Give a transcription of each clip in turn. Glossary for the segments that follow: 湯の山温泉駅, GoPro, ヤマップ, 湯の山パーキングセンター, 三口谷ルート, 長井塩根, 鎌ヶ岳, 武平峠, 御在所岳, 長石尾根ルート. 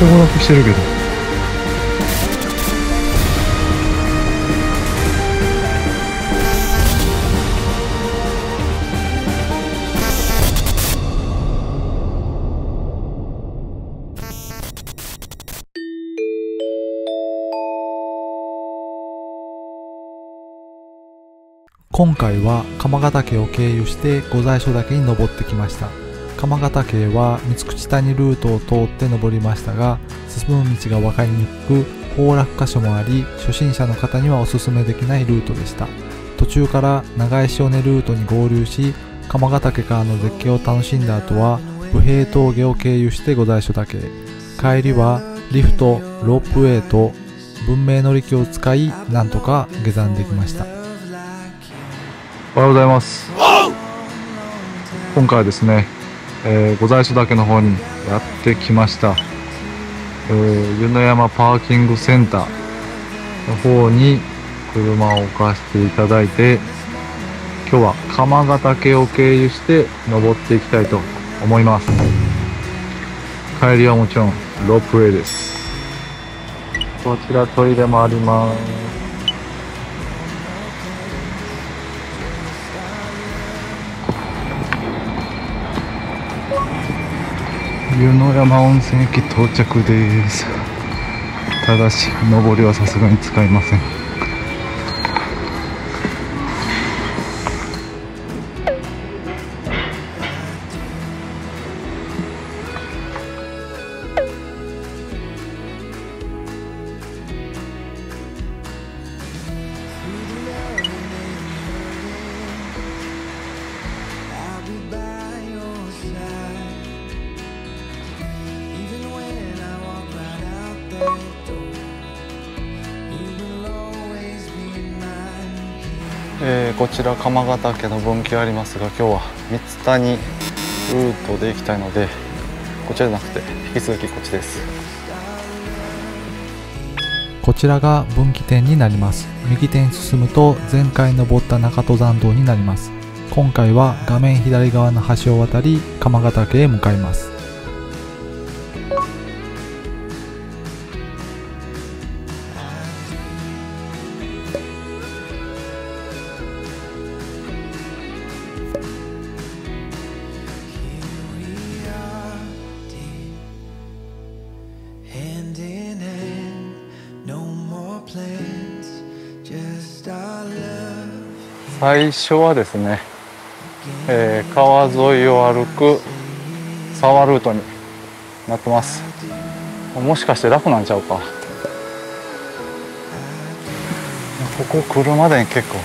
人ごろくしてるけど。今回は鎌ヶ岳を経由して御在所岳に登ってきました。鎌ヶ岳は三口谷ルートを通って登りましたが、進む道が分かりにくく崩落箇所もあり、初心者の方にはおすすめできないルートでした。途中から長石尾根ルートに合流し、鎌ヶ岳からの絶景を楽しんだ後は武平峠を経由して御在所岳へ。帰りはリフト、ロープウェイと文明乗り気を使い、なんとか下山できました。おはようございます。今回はですね、御在所岳の方にやってきました。湯の山パーキングセンターの方に車を置かせていただいて、今日は鎌ヶ岳を経由して登っていきたいと思います。帰りはもちろんロープウェイです。こちらトイレもあります。湯の山温泉駅到着です。ただし上りはさすがに使いません。こちら鎌ヶ岳の分岐ありますが、今日は三つ谷ルートで行きたいので、こちらじゃなくて引き続きこっちです。こちらが分岐点になります。右手に進むと前回登った中登山道になります。今回は画面左側の橋を渡り鎌ヶ岳へ向かいます。最初はですね、川沿いを歩く沢ルートになってます。もしかして楽なんちゃうか。ここ来るまでに結構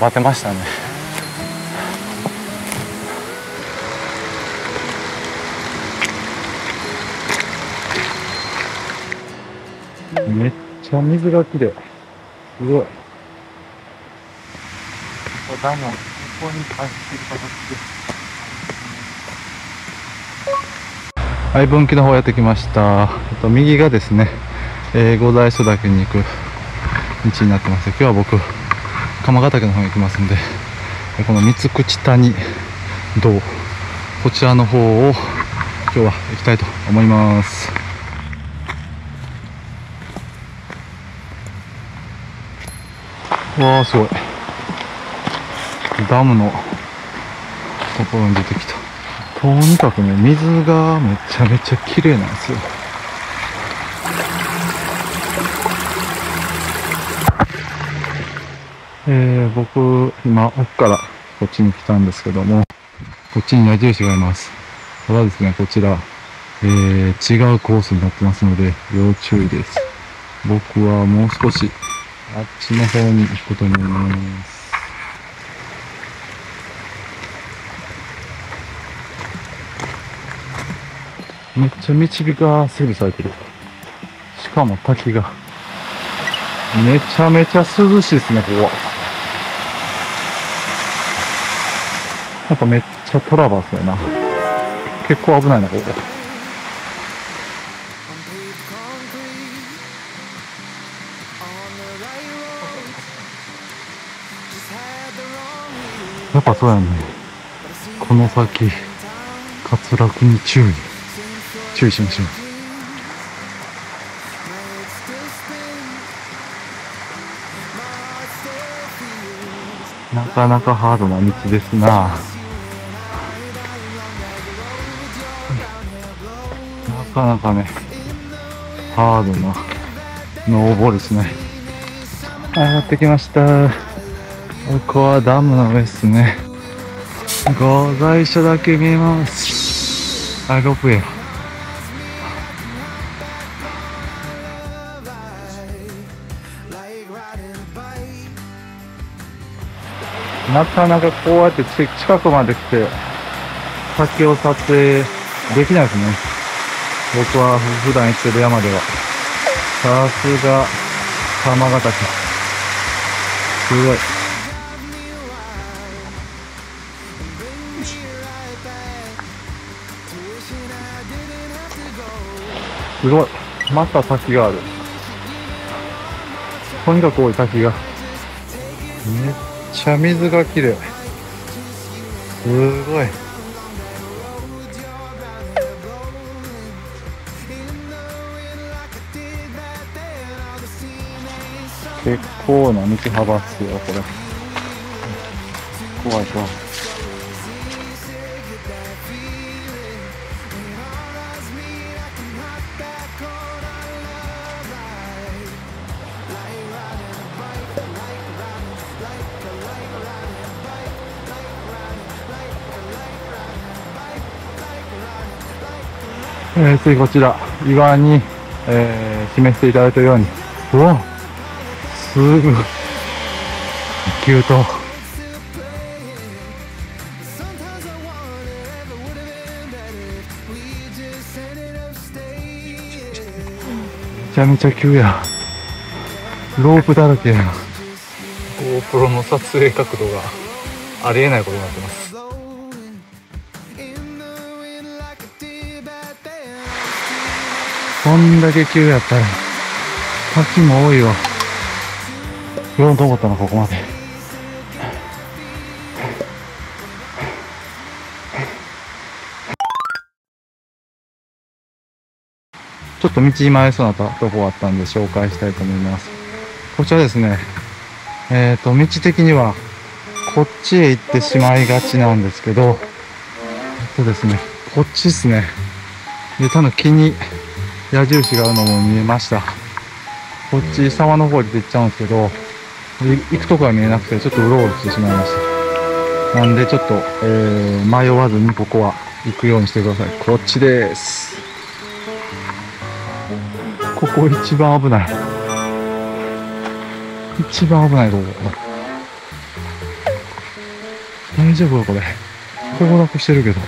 バテましたね。めっちゃ水がきれい。すごい。ダムをここに入っている形で、はい、分岐の方やってきました。右がですね、御在所岳に行く道になってます。今日は僕鎌ヶ岳の方に行きますんで、この三口谷道、こちらの方を今日は行きたいと思います。わあ、すごい。ダムのところに出てきた。とにかくね、水がめちゃめちゃ綺麗なんですよ。僕今奥からこっちに来たんですけども、こっちに矢印がいます。ただですね、こちら、違うコースになってますので要注意です。僕はもう少しあっちの方に行くことになります。めっちゃ道が整備されてる。しかも滝がめちゃめちゃ涼しいですね。ここはやっぱめっちゃトラバースだよな。結構危ないな、ここ。やっぱそうやね。この先滑落に注意しましょう。かなかハードな道ですな。なかなかね、ハードなノーボールですね。やってきました。ここはダムの上ですね。ご在所だけ見えます。ロープウェイ。なかなかこうやって近くまで来て、先を撮影できないですね。僕は普段行ってる山では。さすが、玉ヶ岳。すごい。すごい。また滝がある。とにかく多い滝が。ね、茶水が綺麗。すごい。結構な道幅っすよ、これ。怖い怖い。次こちら岩に、示していただいたように、うわすぐ急登、めちゃめちゃ急や、ロープだらけや、 GoPro の撮影角度がありえないことになってます。こんだけ急やったら、滝も多いわ。どう思ったの、ここまで。ちょっと道迷いそうなとこがあったんで紹介したいと思います。こちらですね、道的にはこっちへ行ってしまいがちなんですけど、ですね、こっちですね。で、多分木に、矢印があるのも見えました。こっち沢の方に出ていっちゃうんですけど、行くとこが見えなくてちょっとうろうろしてしまいました。なんでちょっと、迷わずにここは行くようにしてください。こっちです。ここ一番危ない、一番危ないところ。大丈夫かこれ、崩落してるけど。よ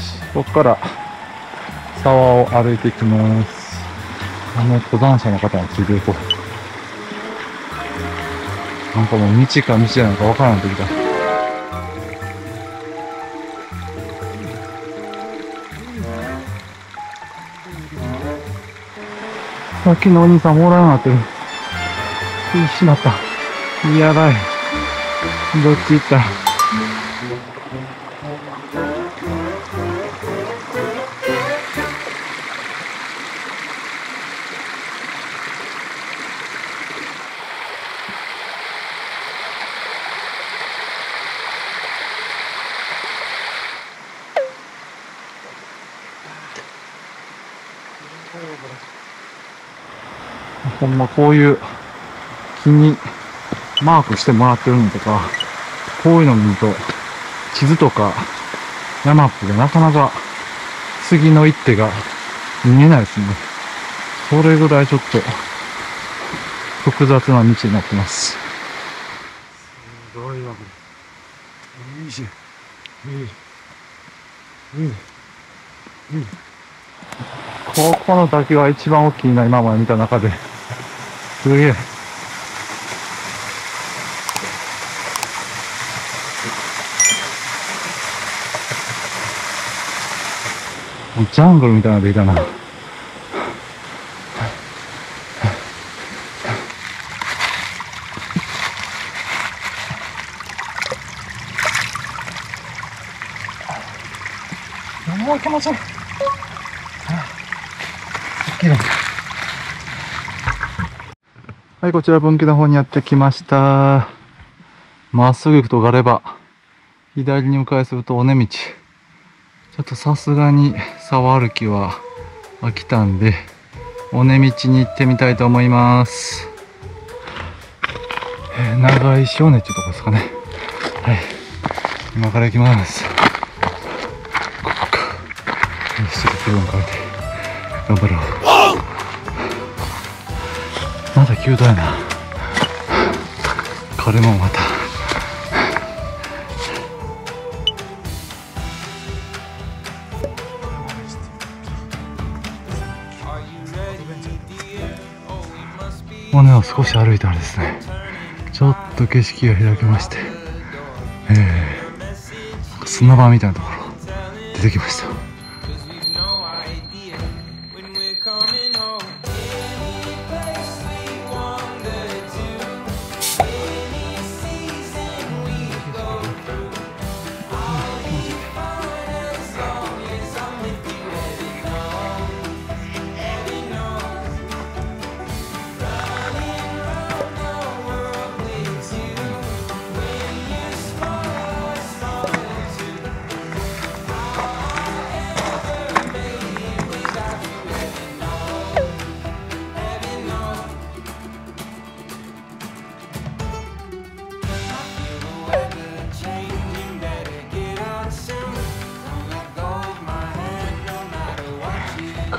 し、ここから沢を歩いていきます。登山者の方についていこう。なんかもう道か道じゃないかわからんときだ。さっきのお兄さんもおらんなってる。しまった、やばい。どっち行った。ほんまこういう木にマークしてもらってるのとか、こういうの見ると、地図とかヤマップでなかなか次の一手が見えないですね。それぐらいちょっと複雑な道になってます。すごいわ、これ。いいし、ここの滝は一番大きいな、今まで見た中で。すげえ。ジャングルみたいなのでいたな。もう気持ちいい。きれい。はい、こちら分岐の方にやってきました。まっすぐ行くとガレ場、左に迂回すると尾根道。ちょっとさすがに沢歩きは飽きたんで、尾根道に行ってみたいと思います。長井塩根っていうとこですかね。はい。今から行きます。ここか。ちょっと気分変えて。頑張ろう。まだ急だよな。これもまた。尾根を少し歩いたらですね、ちょっと景色が開けまして、なんか砂場みたいなところ出てきました。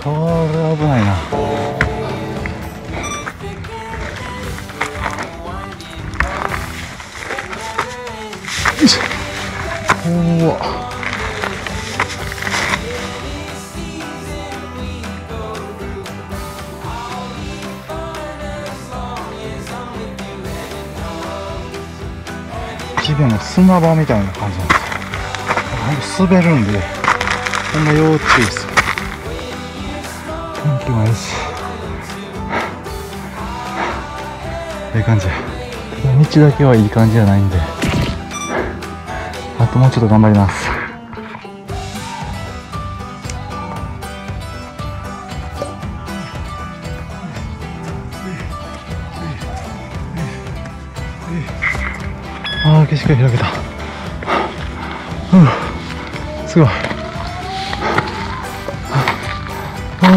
これは危ないな。おお。地面の砂場みたいな感じなんですよ。滑るんで、ほんま要注意です。天気もいいし、いい感じ。道だけはいい感じじゃないんで、あともうちょっと頑張ります。ああ、景色が開けた。うん、すごい。ああ、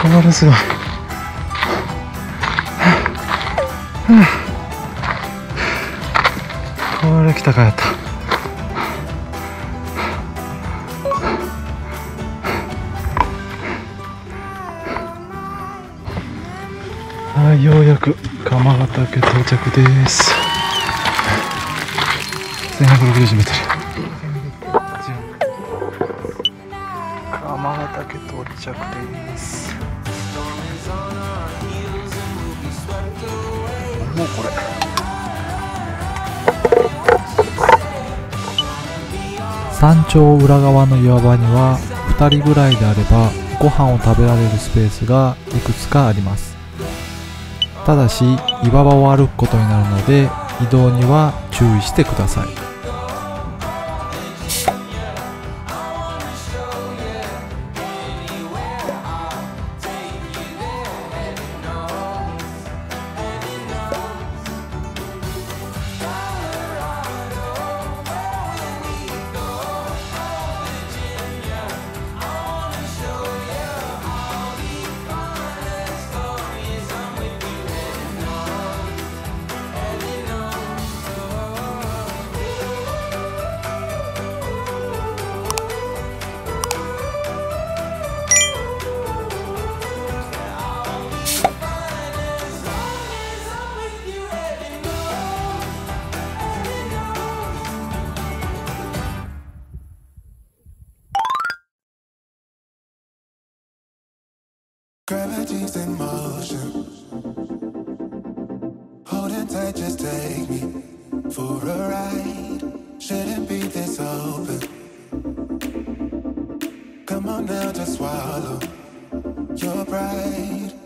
これはすごい。これ来たかやった。はい、ようやく鎌ヶ岳到着です。1160m。鎌ヶ岳到着です。もうこれ山頂裏側の岩場には2人ぐらいであればご飯を食べられるスペースがいくつかあります。ただし岩場を歩くことになるので、移動には注意してください。Gravity's in motion. Holding tight, just take me for a ride. Shouldn't be this open. Come on now, just swallow your pride.